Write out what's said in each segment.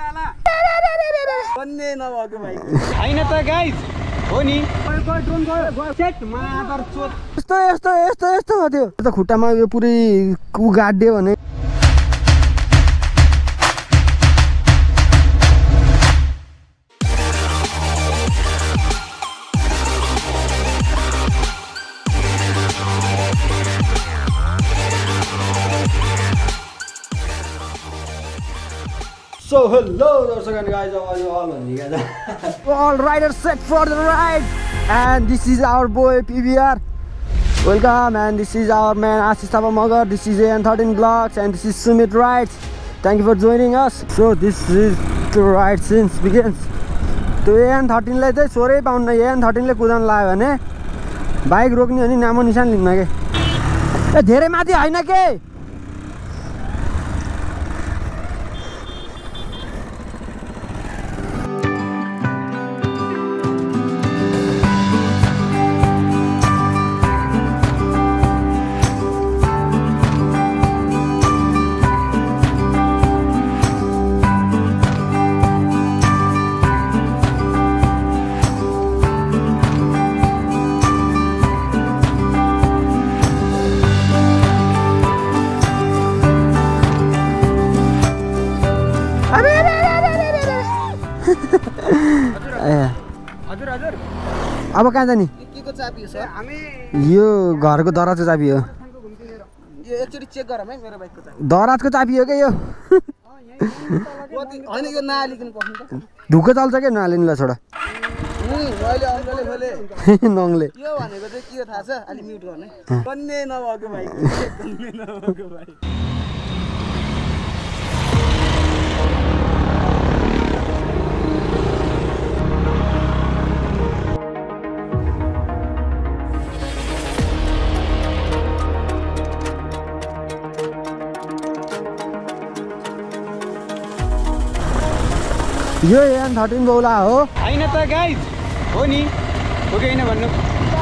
यो खुट्टामा यो पुरै गाड्यो भने So hello darshak guys, how are you all? All riders set for the ride, and this is our boy PBR. Welcome, and this is our man Ashish Thapa Magar. This is An13 blocks, and this is Sumit Rides. Thank you for joining us. So this is the ride since begins. So An13 ले तो सोरे pound ना An13 ले कुदान लाए वाने bike रोकनी अनि नामो निशान लिन्ना के ये धेरे माती आई ना के अब कहाँ जाने यो घर को दराज को चाबी हो दराज को चाबी हो क्या यो ढुक्क चल्छ क्या नहालिनु छोडा नङले यो An13 बौला हो हैन त गाइज हो नि हो कि हैन भन्नु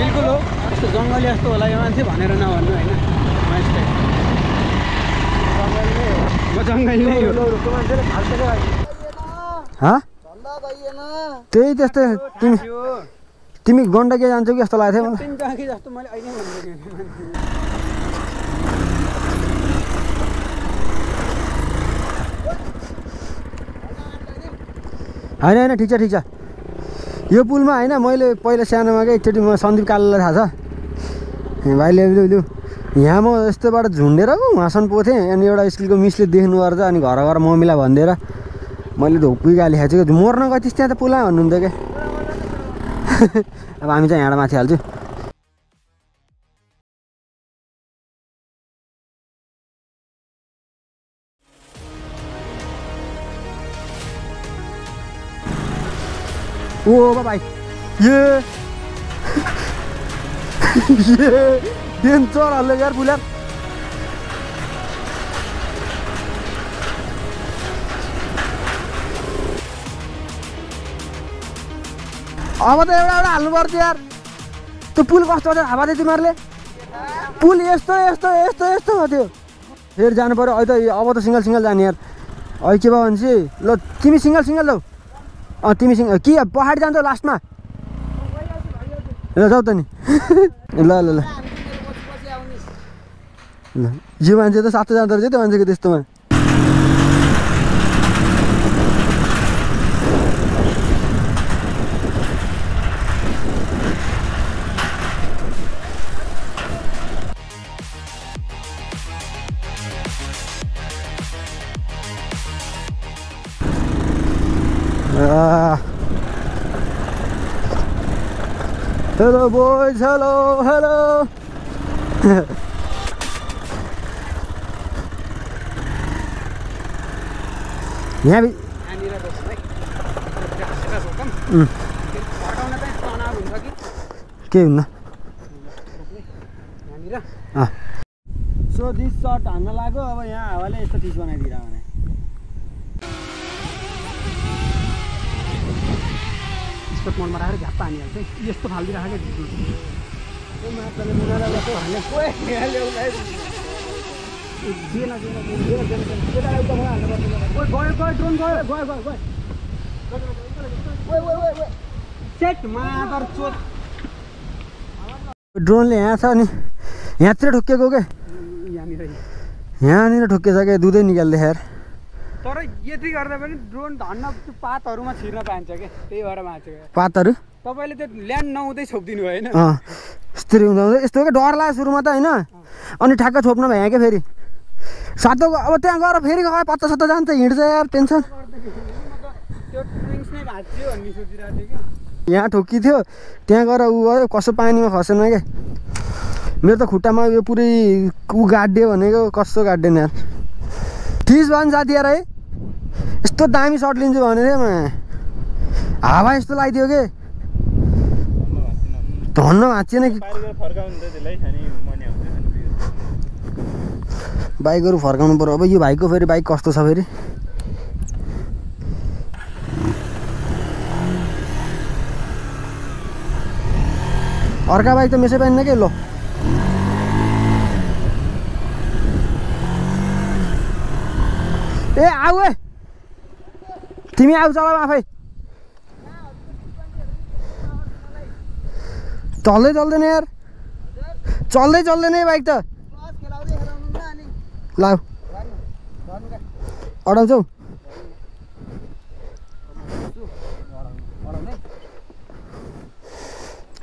बिल्कुल हो यस्तो जंगली जस्तो होला यो मान्छे भनेर नभन्नु हैन म जंगली नै हो ह झन्डा भइएन त्यही त्यस्तै तिमी गण्डके जान्छौ कि जस्तो लाग्थ्यो मलाई तिमी गाकी जस्तो मैले अहिले भन्नु हैन हैन ठीक छ यो पुलमा हैन मैले पहिला सानोमा के एकचोटी म सन्दीप कालेलाई थाहा छ भाइले लु यहाँ म यस्तोबाट झुन्डेर उहाँसन पोथेँ अनि एउटा स्कुलको मिसले देख्नु पर्छ अनि घर घर मम्मीलाई भन्दिएर मैले ढोक्पी गाली खाएको छु मर्न गए त्यस त्यहाँ त पुला भन्नुहुन्थ्यो के अब हामी चाहिँ यहाँ माथि हाल्छु ओ बाबाई ये डेन्जर हाल्यो यार बुला अब त एउटा एउटा हाल्नु पर्छ यार त्यो पुल कस्तो छ थाहा थियो तिमीहरुले पुल यस्तो यस्तो यस्तो यस्तो थियो फेरि जानु पर्यो अब त सिंगल सिंगल जाने यार अ के भयो भन्छि ल तिमी सिंगल सिंगल लौ अ तिमी सिंह कि पहाडी जान्छौ लास्टमा ल जाऊ त नि ल ल ल ल यो मान्छे त साथै जाँदो रहेछ त्यो मान्छेको त्यस्तोमा हेलो बोइज हेलो हेलो यहाँ भी के हुन्न सो दिस सर्ट हान्न लाग्यो अब यहाँ हावाले यस्तो टिच बनाइदिएर भने तो मन मरा गया पानी आते ये तो फाल रहा है तो मैं चले बुला रहा तो हाले ओए हेलो गाइस ये ना ये ना ये ना कोई गयो ड्रोन ले यहाँ था नहीं यहाँ तेरे ठुक्के को यहाँ नहीं ठुक्के सके दूध ही निकल दे यार तर ये थी गर्दा पनि ड्रोन धन्न पातहरुमा छिर्न पाइन्छ के त्यही भएर माछे पातहरु तपाईले त्यो ल्यान्ड नहुँदै छोप्दिनु भयो हैन स्त्री हुँदै यस्तो के डर लाग्यो सुरुमा त हैन अनि ठ्याक्क छोप्न भए के फेरि सातो अब त्यहाँ गएर फेरि गए पत्ता सत्ता जान्छ हिड्छ यार टेन्सन त्यो ट्रिंग्स नै भाच्यो भन्ने सोचिरा थिए के यहाँ ठोकी थियो त्यहाँ गएर उ गयो कसो पानीमा खसेन के मेरो त खुट्टामा यो पुरै उ गाड्डे भनेको कसो गाड्दैन यार चीज बन जाती यार है यो दामी सर्ट लिंजु हावा यो लाइदियो के धन्न भाँचिएन बाइकहरु फर्काउनु पर्यो अब यो भाइको फेरि बाइक कस्तो छ फेरि अर्का बाइक त मेसै पाइन्न के लो ए आऊ तिमी आऊ चल आफै चल्दै चल्दैन यार चल्दै चल्दैन बाइक त लाऊ अडाउँछौ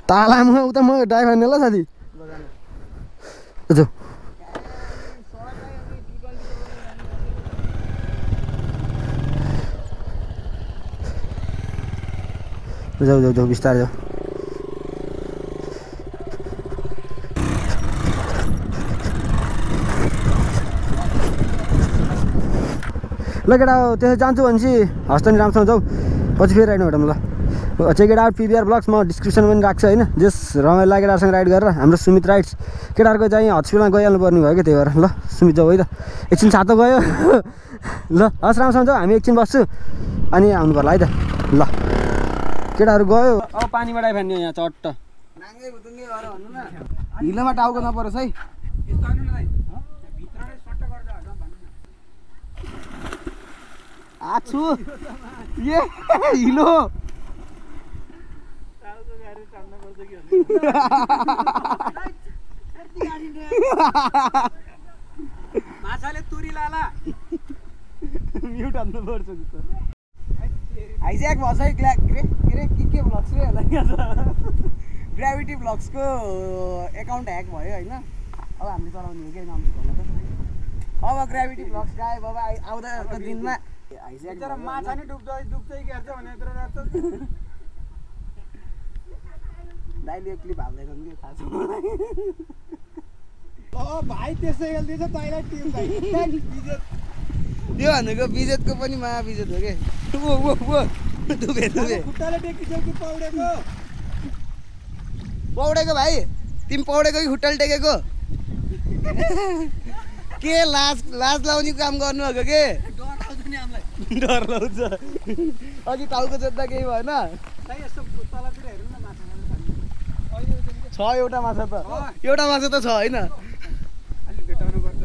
तालामा उता म ड्राइभर नेला साथी हजुर जाओ जाओ जाओ बिस्तार जाओ ल गेट आउट त्यसै जान्छु भनेपछि हस्ता नि राम्रोसँग जाऊ पछि फेरि राइड नभेटौँ ल check it out PBR blogs म डिस्क्रिप्सनमा पनि राख्छु हैन जस रमाइलो लाग्यो केटाहरूसँग राइड गरेर हाम्रो सुमित राइड्स केटाहरूको चाहिँ हस्पिटलमा गइहाल्नु पर्ने भयो के त्यही भएर ल सुमित जाऊ है त एकछिन छातो गयो ल हस् राम्रोसँग जाऊ हामी एकछिन बस्छु अनि आउनु पर्ला है त ल केटाहरु गयो अब पानी बडाइ फान्ने यहाँ चट्ट नाङ्गै भुतुङ्गे भएर भन्नु न हिलोमा टाउको नपरोस् है यस्तो आउनु न दाइ भित्रले सट्ट गर्दा होला भन्नु आछु ए हिलो टाउको गाडी चढ्न पर्छ कि भन्नु माछाले तुरी लाला म्युट हान्नु पर्छ नि त आइज्याक भन्छ है के ब्लग्स रे होला ग्राभिटी ब्लग्स को एकाउन्ट ह्याक भयो हैन अब हामीले चलाउने हो के नाम भन्नु त अब ग्राभिटी ब्लग्स गाए बाबा आउँदा त दिनमा आइज्याक तर माछा नि डुब्दै के गर्छ भने तर रात दाइले क्लिप हाल्दैछन् के थाहा छ ओ भाइ त्यसै गल्दै छ तैलाई टिम भाइ बिजेत यो भनेको बिजेतको पनि महाबिजेत हो के वो वो वो डुबे डुबे खुट्टाले टेकी जल्दी पौडेको भाइ तिमी पौडेको कि खुट्टाले टेकेको के लाज लाउने काम गर्नु भएको के डर आउँछ नि हामीलाई डर लाउँछ अघि टाउको जोत्दा केही भएन साइ यस्तो तलतिर हेर्नु न माछा छ एउटा माछा त छ हैन अलि भेटाउनु पर्छ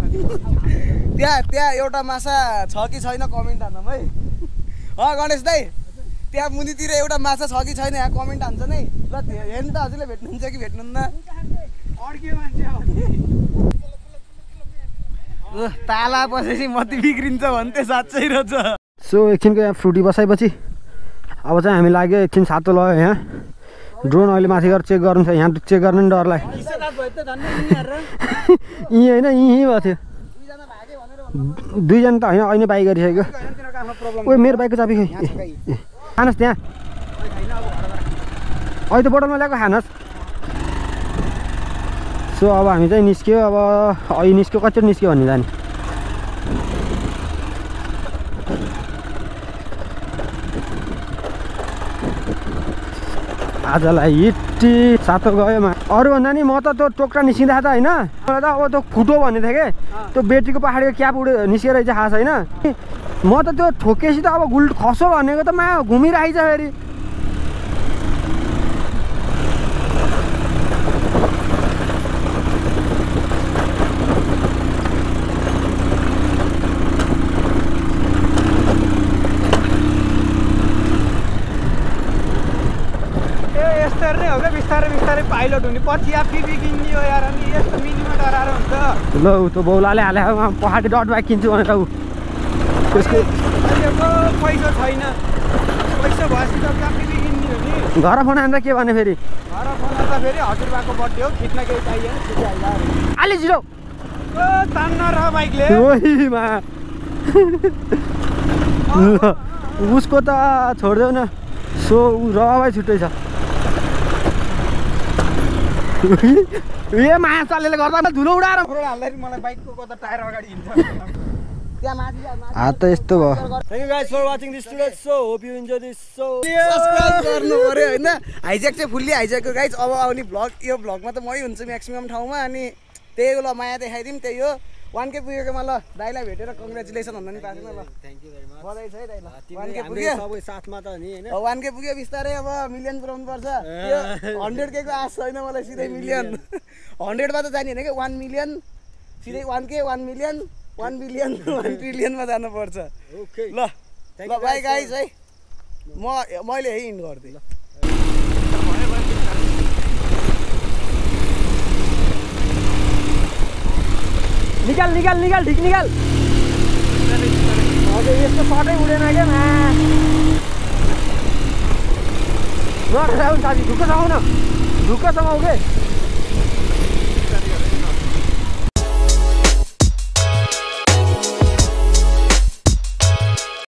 त्यहाँ एउटा माछा छ कि छैन कमेन्ट हाल्नु है हाँ गणेश दाई त्यहाँ मुनितिर एउटा माछा छ कि छैन यहाँ कमेन्ट हान्छ नै ल हेर्नु त हजुरले भेट्नुहुन्छ कि भेट्नुहुन्न ताला बसेपछि मती बिग्रिन्छ भन्थे साँच्चै रहेछ सो एकछिनको यहाँ फ्रुटी बसाएपछि अब चाहिँ हामी लाग्यो एकछिन छातो लग्यो यहाँ ड्रोन अहिले माथि गएर चेक गर्नु छ यहाँ चेक गर्नु नि डर लाग्यो यहीँ होइन यहीँ भएको थियो दुईजना त होइन अहिले बाइक गरिसक्यो ओ मेरो बाइकको चाबी खानुहोस् त्यहाँ अहिले त बोतलमा ल्याएको खानुहोस् सो अब हामी चाहिँ निस्क्यो अब अहिले निस्क्यो कति निस्क्यो भन्ने जाने आजलाई यति सातो गयो अरूभन्दा नि म त त्यो टोक्रा निस्किँदा त होइन मलाई त अब त्यो फुटो भन्ने थियो के त्यो ब्याट्रीको पहाडको क्याप उड्यो निस्केर चाहिँ खास होइन म त त्यो ठोकेपछि त अब गुल्ट खसो भनेको त म घुमिरहेछ फेरि बिस्तारै बिस्तारै पाइलट हुने पछि या फिर किन्ने हो यार। अनि यस्तो मिनिमा डराएर हुन्छ ल उ त बौलाले हाले पहाडी डट बाइक किन्छु भने त उ त्यसको पैसा छैन। पैसा भएपछि त काफी किन्ने हो नि। घर बनाउँदा के भने फेरि घर बनाउँदा फेरि हजुरबाको बर्थडे हो खिच्न केही चाहिएन छिटो आइला आले जिरो ओ तान्न र बाइकले ओहीमा उसको त छोड्देऊ न सो उ रवाई छुट्टै छ। ए महाचालले गर्दा धुलो उडाएर हाल्दाखेरि मलाई बाइकको त टायर अगाडि हिन्छ त्यहाँ माथि हात त यस्तो भयो। Thank you guys for watching this student so hope you enjoy this so subscribe गर्नु पर्यो हैन। हाइज्याक चाहिँ फुल्ली हाइज्याक हो गाइस। अब आउने भ्लग यो भ्लगमा त मै हुन्छु म्याक्सिमम ठाउँमा अनि त्यही ल माया देखाइदिम त्यही हो 1K पुगेकोमा ल दाइलाई भेटेर कंग्रेचुलेसन भन्नु नि पाछिन ल। थ्यांक यू भेरी मच बधाई छ है दाइला 1K पुग्यो सबै साथमा त नि हैन 1K पुग्यो बिस्तारै अब मिलियन पुराउनु पर्छ। यो 100K को आश छैन मलाई सिधै मिलियन 100 मा त जानि हैन के 1 मिलियन सिधै 1K 1 मिलियन 1 बिलियन 1 ट्रिलियन मा जानु पर्छ। ओके ल थ्यांक यू बाइ गाइस है मैले यही इन्ड गर्दै ल। निकल निकल निकल ठीक निकल अरे ये तो सारे उड़ेना क्या मैं रोड साउंड साड़ी दुकान आओ ना दुकान समाओगे।